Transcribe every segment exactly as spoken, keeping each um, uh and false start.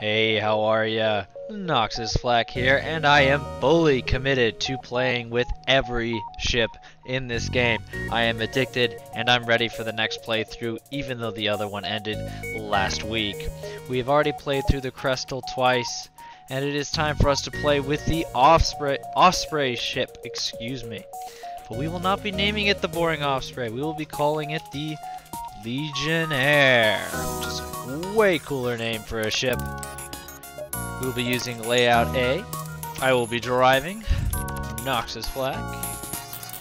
Hey, how are ya? Noxis Flak here, and I am fully committed to playing with every ship in this game. I am addicted, and I'm ready for the next playthrough, even though the other one ended last week. We have already played through the Crestal twice, and it is time for us to play with the Osprey, Osprey ship, excuse me. But we will not be naming it the boring Osprey, we will be calling it the Legionnaire, which is a way cooler name for a ship. We'll be using layout A. I will be driving Noxis Flak.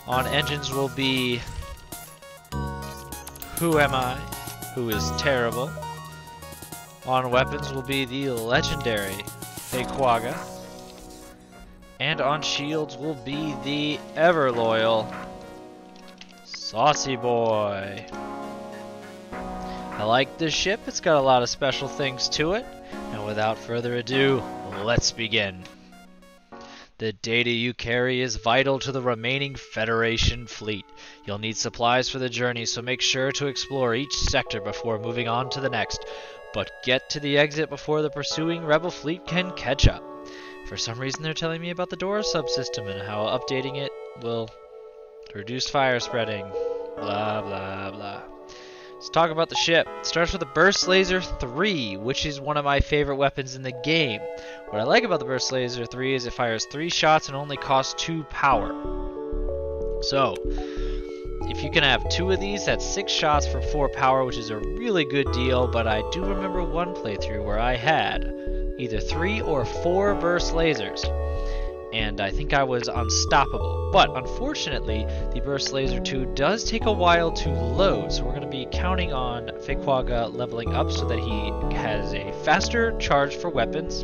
On engines will be Who Am I, who is terrible. On weapons will be the legendary Te Quagga. And on shields will be the ever loyal Saucy Boy. I like this ship, it's got a lot of special things to it. And without further ado, let's begin. The data you carry is vital to the remaining Federation fleet. You'll need supplies for the journey, so make sure to explore each sector before moving on to the next. But get to the exit before the pursuing rebel fleet can catch up. For some reason they're telling me about the Dora subsystem and how updating it will reduce fire spreading. Blah blah blah. Let's talk about the ship. It starts with the Burst Laser three, which is one of my favorite weapons in the game. What I like about the Burst Laser three is it fires three shots and only costs two power. So, if you can have two of these, that's six shots for four power, which is a really good deal, but I do remember one playthrough where I had either three or four Burst Lasers, and I think I was unstoppable. But unfortunately, the Burst Laser two does take a while to load, so we're going to be counting on Fekwaga leveling up so that he has a faster charge for weapons,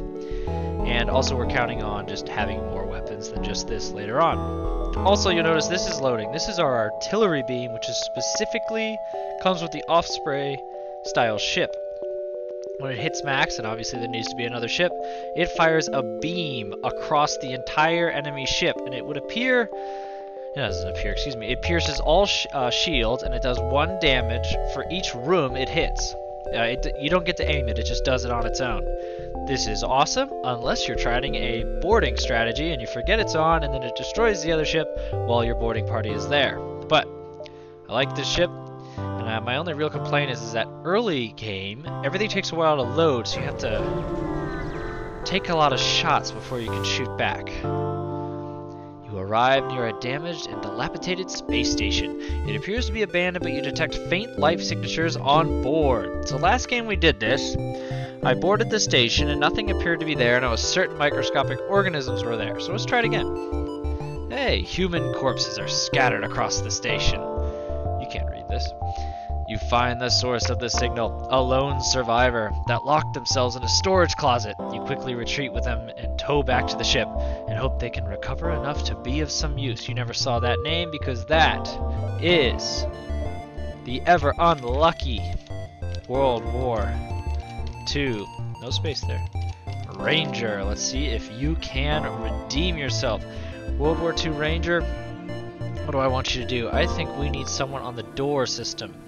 and also we're counting on just having more weapons than just this later on. Also, you'll notice this is loading. This is our artillery beam, which is specifically comes with the Osprey style ship. When it hits max, and obviously there needs to be another ship, it fires a beam across the entire enemy ship, and it would appear... It doesn't appear, excuse me. It pierces all sh uh, shields, and it does one damage for each room it hits. Uh, it, you don't get to aim it, it just does it on its own. This is awesome, unless you're trying a boarding strategy, and you forget it's on, and then it destroys the other ship while your boarding party is there. But, I like this ship. And uh, my only real complaint is, is that early game, everything takes a while to load, so you have to take a lot of shots before you can shoot back. You arrive near a damaged and dilapidated space station. It appears to be abandoned, but you detect faint life signatures on board. So last game we did this, I boarded the station and nothing appeared to be there, and I was certain microscopic organisms were there. So let's try it again. Hey, human corpses are scattered across the station. You can't read this. You find the source of the signal, a lone survivor that locked themselves in a storage closet. You quickly retreat with them and tow back to the ship and hope they can recover enough to be of some use. You never saw that name because that is the ever unlucky World War Two. No space there. Ranger. Let's see if you can redeem yourself. World War Two Ranger, what do I want you to do? I think we need someone on the door system.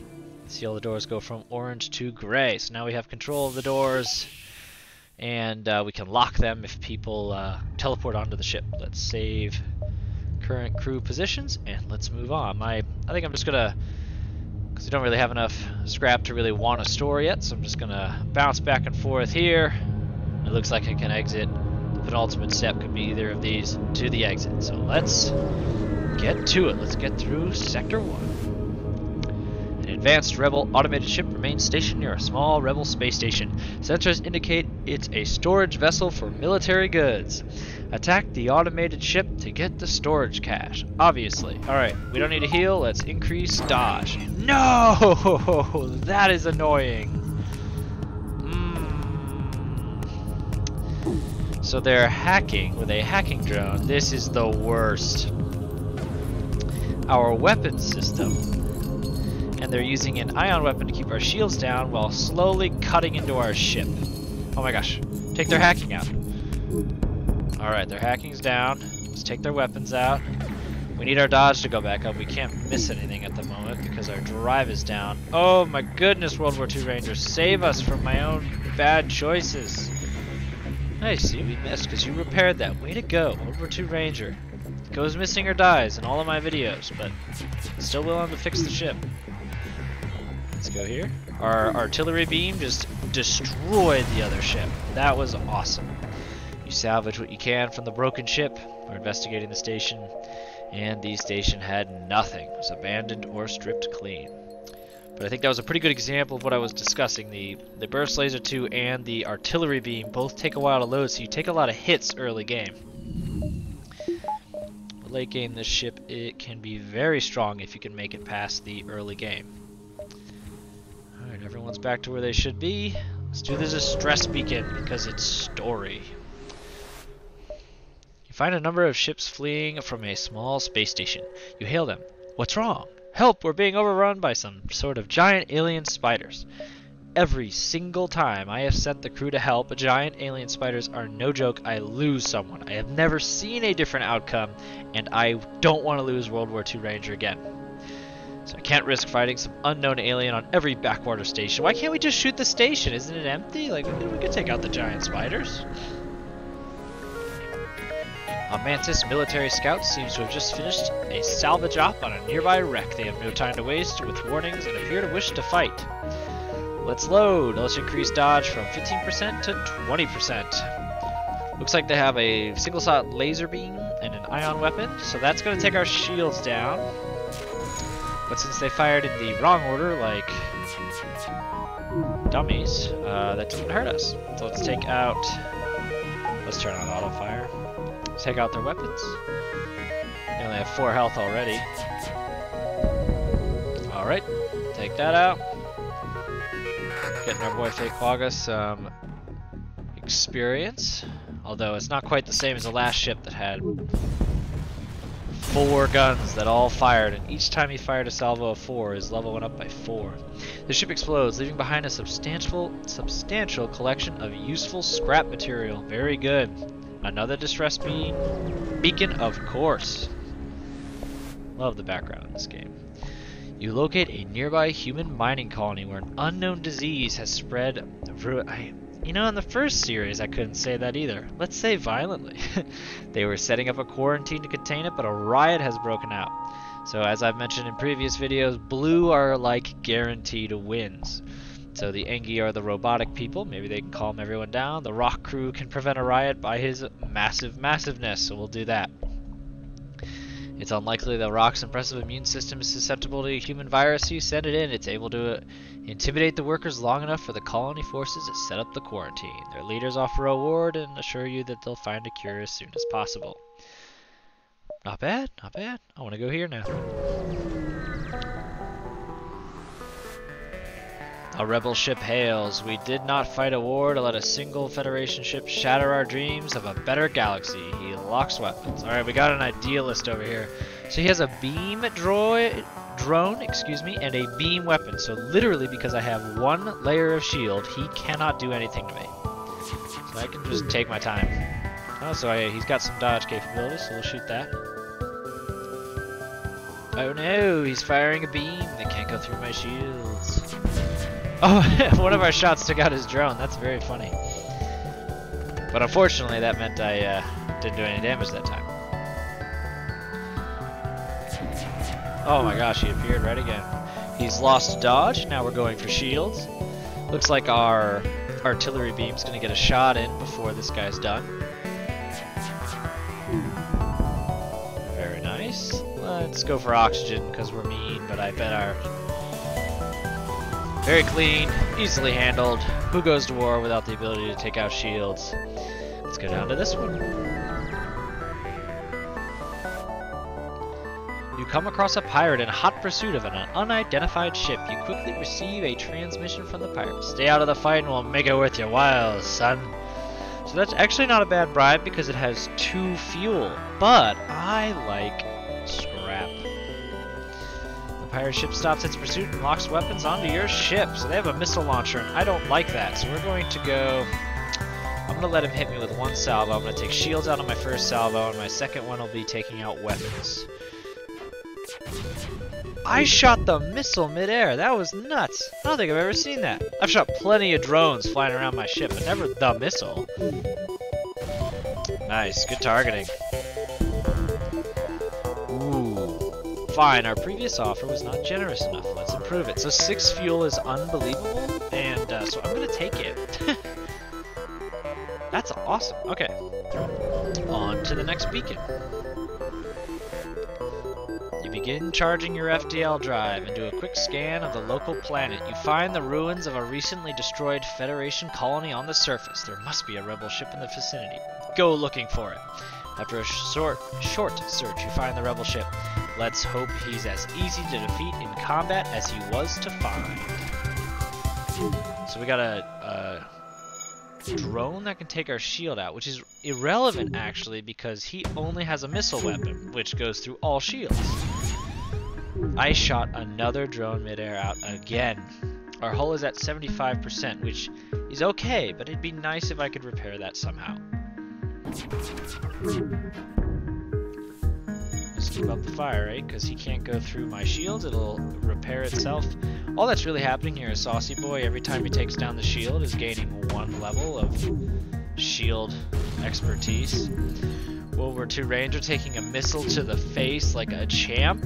See, all the doors go from orange to gray. So now we have control of the doors, and uh, we can lock them if people uh, teleport onto the ship. Let's save current crew positions, and let's move on. My, I think I'm just going to, because we don't really have enough scrap to really want to store yet, so I'm just going to bounce back and forth here. It looks like I can exit. The penultimate step could be either of these to the exit. So let's get to it. Let's get through Sector one. Advanced rebel automated ship remains stationed near a small rebel space station. Sensors indicate it's a storage vessel for military goods. Attack the automated ship to get the storage cache. Obviously. Alright, we don't need to heal. Let's increase dodge. No! That is annoying. Mm. So they're hacking with a hacking drone. This is the worst. Our weapon system. And they're using an ion weapon to keep our shields down while slowly cutting into our ship. Oh my gosh. Take their hacking out. Alright, their hacking's down. Let's take their weapons out. We need our dodge to go back up. We can't miss anything at the moment because our drive is down. Oh my goodness, World War Two Ranger. Save us from my own bad choices. Nice, see, we missed because you repaired that. Way to go, World War Two Ranger. Goes missing or dies in all of my videos, but still willing to fix the ship. Let's go here. Our artillery beam just destroyed the other ship. That was awesome. You salvage what you can from the broken ship. We're investigating the station, and the station had nothing. It was abandoned or stripped clean. But I think that was a pretty good example of what I was discussing. The, the burst laser two and the artillery beam both take a while to load, so you take a lot of hits early game. Late game, this ship, it can be very strong if you can make it past the early game. Alright, everyone's back to where they should be. Let's do this as stress beacon, because it's story. You find a number of ships fleeing from a small space station. You hail them. What's wrong? Help, we're being overrun by some sort of giant alien spiders. Every single time I have sent the crew to help, giant alien spiders are no joke. I lose someone. I have never seen a different outcome, and I don't want to lose World War Two Ranger again. So I can't risk fighting some unknown alien on every backwater station. Why can't we just shoot the station? Isn't it empty? Like, we could, we could take out the giant spiders. A Mantis military scout seems to have just finished a salvage op on a nearby wreck. They have no time to waste with warnings and appear to wish to fight. Let's load. Let's increase dodge from fifteen percent to twenty percent. Looks like they have a single shot laser beam and an ion weapon, so that's going to take our shields down. But since they fired in the wrong order, like dummies, uh, that didn't hurt us. So let's take out... Let's turn on auto fire. Take out their weapons. They only have four health already. Alright, take that out. Getting our boy Fekwaga some experience. Although it's not quite the same as the last ship that had four guns that all fired, and each time he fired a salvo of four, his level went up by four. The ship explodes, leaving behind a substantial substantial collection of useful scrap material. Very good. Another distress beam. Beacon, of course. Love the background in this game. You locate a nearby human mining colony where an unknown disease has spread. I, you know, in the first series, I couldn't say that either. Let's say violently. They were setting up a quarantine to contain it, but a riot has broken out. So, as I've mentioned in previous videos, blue are like guaranteed wins. So the Engi are the robotic people. Maybe they can calm everyone down. The Rock Crew can prevent a riot by his massive massiveness, so we'll do that. It's unlikely the Rock's impressive immune system is susceptible to a human virus. You send it in, it's able to intimidate the workers long enough for the colony forces to set up the quarantine. Their leaders offer a reward and assure you that they'll find a cure as soon as possible. Not bad, not bad. I want to go here now. A rebel ship hails. We did not fight a war to let a single Federation ship shatter our dreams of a better galaxy. He locks weapons. Alright, we got an idealist over here. So he has a beam droid, drone, excuse me, and a beam weapon. So literally, because I have one layer of shield, he cannot do anything to me. So I can just take my time. Oh, so I, he's got some dodge capabilities, so we'll shoot that. Oh no, he's firing a beam. They can't go through my shields. Oh, one of our shots took out his drone. That's very funny. But unfortunately, that meant I uh, didn't do any damage that time. Oh my gosh, he appeared right again. He's lost dodge. Now we're going for shields. Looks like our artillery beam's going to get a shot in before this guy's done. Very nice. Let's go for oxygen because we're mean, but I bet our... Very clean, easily handled. Who goes to war without the ability to take out shields? Let's go down to this one. You come across a pirate in hot pursuit of an unidentified ship. You quickly receive a transmission from the pirate. Stay out of the fight and we'll make it worth your while, son. So that's actually not a bad bribe because it has two fuel, but I like scrap. Pirate ship stops its pursuit and locks weapons onto your ship. So they have a missile launcher, and I don't like that. So we're going to go... I'm going to let him hit me with one salvo. I'm going to take shields out on my first salvo, and my second one will be taking out weapons. I shot the missile midair. That was nuts. I don't think I've ever seen that. I've shot plenty of drones flying around my ship, but never the missile. Nice, good targeting. Ooh. Fine, our previous offer was not generous enough. Let's improve it. So six fuel is unbelievable, and uh, so I'm going to take it. That's awesome. Okay. On to the next beacon. You begin charging your F D L drive and do a quick scan of the local planet. You find the ruins of a recently destroyed Federation colony on the surface. There must be a rebel ship in the vicinity. Go looking for it. After a short, short search, you find the rebel ship. Let's hope he's as easy to defeat in combat as he was to find. So we got a... Uh, drone that can take our shield out, which is irrelevant actually because he only has a missile weapon which goes through all shields. I shot another drone midair out again. Our hull is at seventy-five percent, which is okay, but it'd be nice if I could repair that somehow. Just keep up the fire rate because he can't go through my shields. It'll repair itself. All that's really happening here is Saucy Boy, every time he takes down the shield, is gaining one level of shield expertise. World War Two Ranger taking a missile to the face like a champ.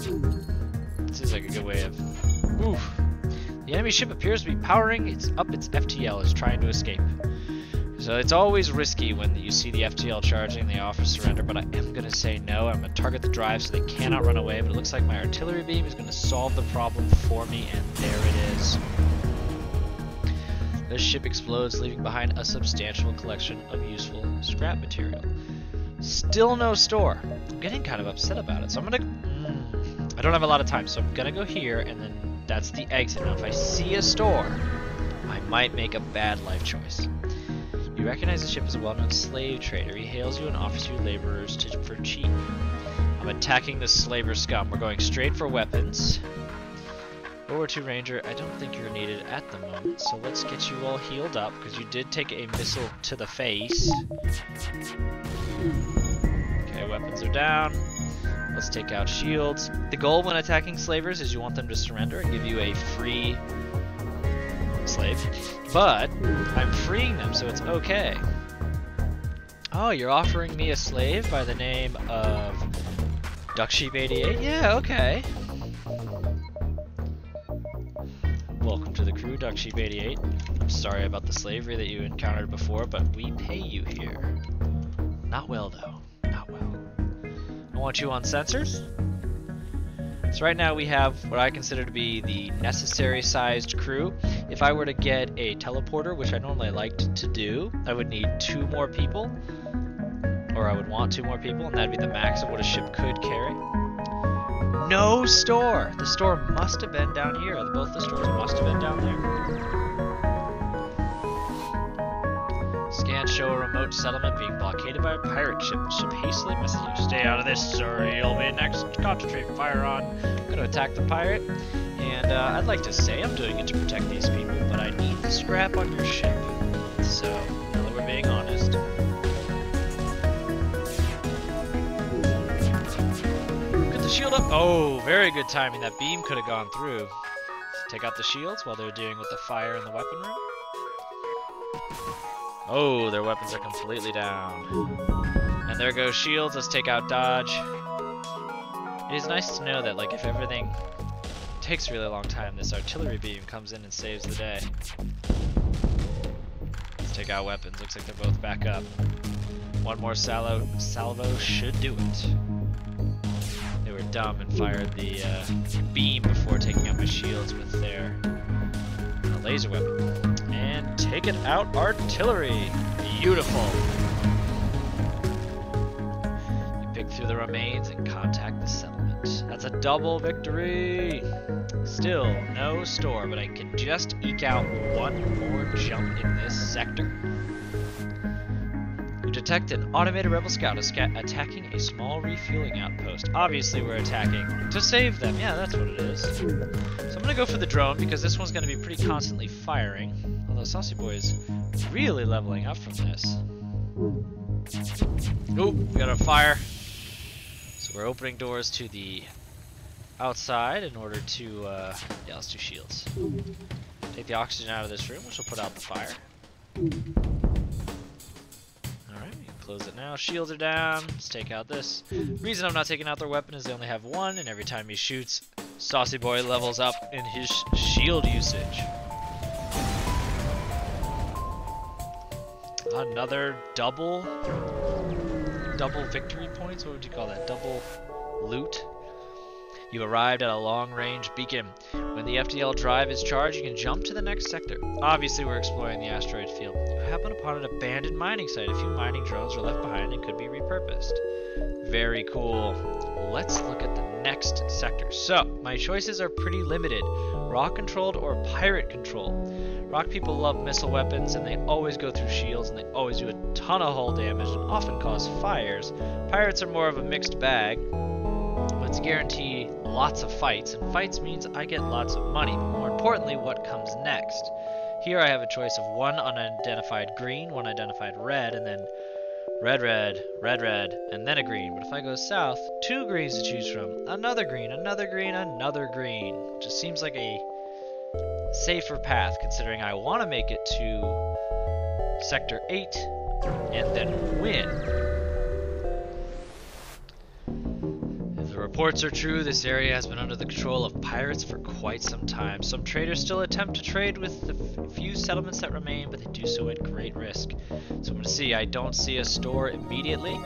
Seems like a good way of... Oof. The enemy ship appears to be powering its up its F T L, is trying to escape. So it's always risky when you see the F T L charging, they offer surrender, but I am going to say no. I'm going to target the drive so they cannot run away, but it looks like my artillery beam is going to solve the problem for me, and there it is. This ship explodes, leaving behind a substantial collection of useful scrap material. Still no store. I'm getting kind of upset about it, so I'm going to... I don't have a lot of time, so I'm going to go here, and then that's the exit. Now, if I see a store, I might make a bad life choice. You recognize the ship as a well-known slave trader. He hails you and offers you laborers to, for cheap. I'm attacking the slaver scum. We're going straight for weapons. World War Two Ranger, I don't think you're needed at the moment, so let's get you all healed up, because you did take a missile to the face. Okay, weapons are down. Let's take out shields. The goal when attacking slavers is you want them to surrender and give you a free... slave, but I'm freeing them, so it's okay. Oh, you're offering me a slave by the name of Duck Sheep eighty-eight? Yeah, okay. Welcome to the crew, Duck Sheep eighty-eight. I'm sorry about the slavery that you encountered before, but we pay you here. Not well, though. Not well. I want you on sensors. So right now we have what I consider to be the necessary sized crew. If I were to get a teleporter, which I normally liked to do, I would need two more people, or I would want two more people, and that'd be the max of what a ship could carry. No store! The store must have been down here. Both the stores must have been down there. Scans show a remote settlement being blockaded by a pirate ship. The ship hastily messages you, "Stay out of this, sir. You'll be next. Concentrate fire on." I'm going to attack the pirate. And uh, I'd like to say I'm doing it to protect these people, but I need the scrap on your ship. So, now that we're being honest. Get the shield up. Oh, very good timing. That beam could have gone through. Let's take out the shields while they're dealing with the fire in the weapon room. Oh, their weapons are completely down. And there goes shields. Let's take out dodge. It is nice to know that, like, if everything... It takes a really long time, this artillery beam comes in and saves the day. Let's take out weapons. Looks like they're both back up. One more salvo, salvo should do it. They were dumb and fired the uh, beam before taking out my shields with their uh, laser weapon. And take it out, artillery! Beautiful! You pick through the remains and contact the settlement. That's a double victory! Still, no store, but I can just eke out one more jump in this sector. You detect an automated rebel scout attacking a small refueling outpost. Obviously, we're attacking to save them. Yeah, that's what it is. So I'm going to go for the drone because this one's going to be pretty constantly firing. Although Saucy Boy is really leveling up from this. Oop, we got a fire. So we're opening doors to the... outside in order to, uh, yeah, let's do shields. Take the oxygen out of this room, which will put out the fire. Alright, you can close now. Shields are down. Let's take out this. Reason I'm not taking out their weapon is they only have one, and every time he shoots, Saucy Boy levels up in his shield usage. Another double, double victory points. What would you call that? Double loot. You arrived at a long-range beacon. When the F D L drive is charged, you can jump to the next sector. Obviously, we're exploring the asteroid field. You happen upon an abandoned mining site. A few mining drones were left behind and could be repurposed. Very cool. Let's look at the next sector. So, my choices are pretty limited. Rock-controlled or pirate-controlled. Rock people love missile weapons, and they always go through shields, and they always do a ton of hull damage, and often cause fires. Pirates are more of a mixed bag. Let's guarantee lots of fights, and fights means I get lots of money, but more importantly, what comes next? Here I have a choice of one unidentified green, one identified red, and then red, red, red, red, and then a green. But if I go south, two greens to choose from, another green, another green, another green. Just seems like a safer path, considering I want to make it to Sector eight and then win. Reports are true, this area has been under the control of pirates for quite some time. Some traders still attempt to trade with the few settlements that remain, but they do so at great risk. So I'm going to see, I don't see a store immediately,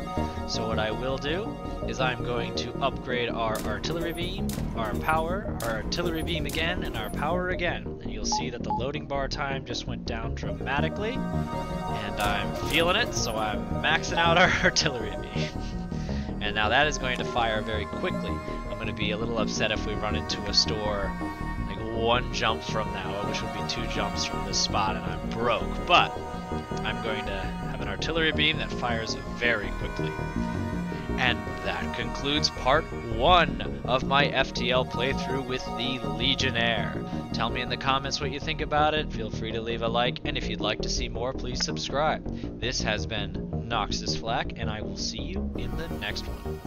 so what I will do is I'm going to upgrade our artillery beam, our power, our artillery beam again, and our power again. And you'll see that the loading bar time just went down dramatically, and I'm feeling it, so I'm maxing out our artillery beam. And now that is going to fire very quickly. I'm going to be a little upset if we run into a store like one jump from now, which would be two jumps from this spot, and I'm broke. But I'm going to have an artillery beam that fires very quickly. And that concludes part one of my F T L playthrough with the Legionnaire. Tell me in the comments what you think about it. Feel free to leave a like, and if you'd like to see more, please subscribe. This has been Noxis Flak, and I will see you in the next one.